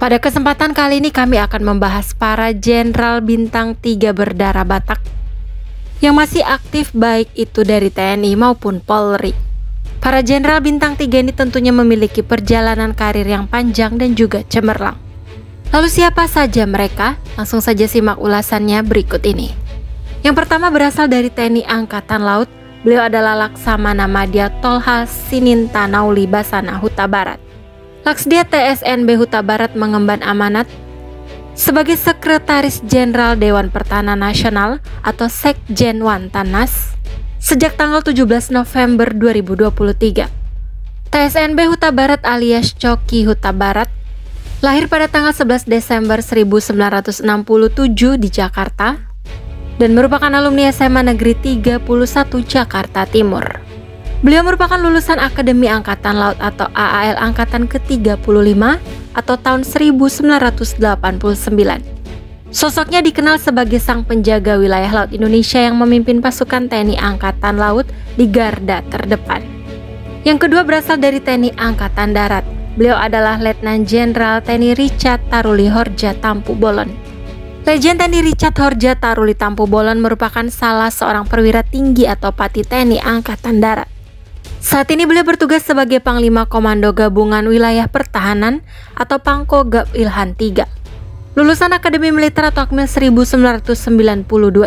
Pada kesempatan kali ini kami akan membahas para jenderal bintang 3 berdarah Batak yang masih aktif baik itu dari TNI maupun Polri. Para jenderal bintang 3 ini tentunya memiliki perjalanan karir yang panjang dan juga cemerlang. Lalu siapa saja mereka? Langsung saja simak ulasannya berikut ini. Yang pertama berasal dari TNI Angkatan Laut. Beliau adalah Laksamana Madya Tolhas Sininta Nauli Basana Hutabarat. Laksdia TSNB Hutabarat mengemban amanat sebagai Sekretaris Jenderal Dewan Pertahanan Nasional atau Sekjen Wantanas sejak tanggal 17 November 2023. TSNB Hutabarat alias Coki Hutabarat lahir pada tanggal 11 Desember 1967 di Jakarta dan merupakan alumni SMA Negeri 31 Jakarta Timur. Beliau merupakan lulusan Akademi Angkatan Laut atau AAL Angkatan ke-35 atau tahun 1989. Sosoknya dikenal sebagai sang penjaga wilayah laut Indonesia yang memimpin pasukan TNI Angkatan Laut di garda terdepan. Yang kedua berasal dari TNI Angkatan Darat. Beliau adalah Letnan Jenderal TNI Richard Taruli Horja Tampubolon. Legend TNI Richard Horja Taruli Tampubolon merupakan salah seorang perwira tinggi atau pati TNI Angkatan Darat. Saat ini beliau bertugas sebagai Panglima Komando Gabungan Wilayah Pertahanan atau Pangkogab Ilhan III. Lulusan Akademi Militer atau Akmil 1992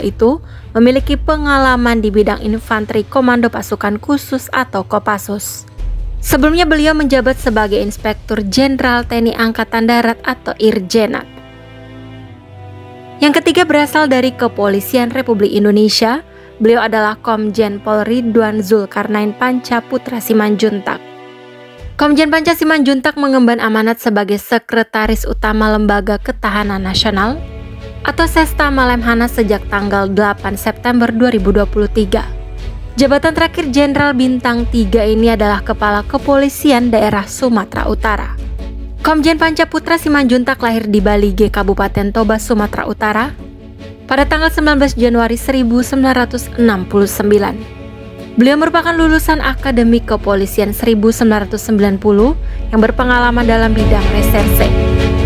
itu memiliki pengalaman di bidang infanteri Komando Pasukan Khusus atau Kopassus. Sebelumnya beliau menjabat sebagai Inspektur Jenderal TNI Angkatan Darat atau IRJENAT. Yang ketiga berasal dari Kepolisian Republik Indonesia. Beliau adalah Komjen Pol. Ridwan Zulkarnain Panca Putra Simanjuntak. Komjen Panca Simanjuntak mengemban amanat sebagai Sekretaris Utama Lembaga Ketahanan Nasional atau Sestama Lemhanas sejak tanggal 8 September 2023. Jabatan terakhir Jenderal Bintang 3 ini adalah Kepala Kepolisian Daerah Sumatera Utara. Komjen Panca Putra Simanjuntak lahir di Bali G, Kabupaten Toba, Sumatera Utara pada tanggal 19 Januari 1969. Beliau merupakan lulusan Akademi Kepolisian 1990 yang berpengalaman dalam bidang reserse.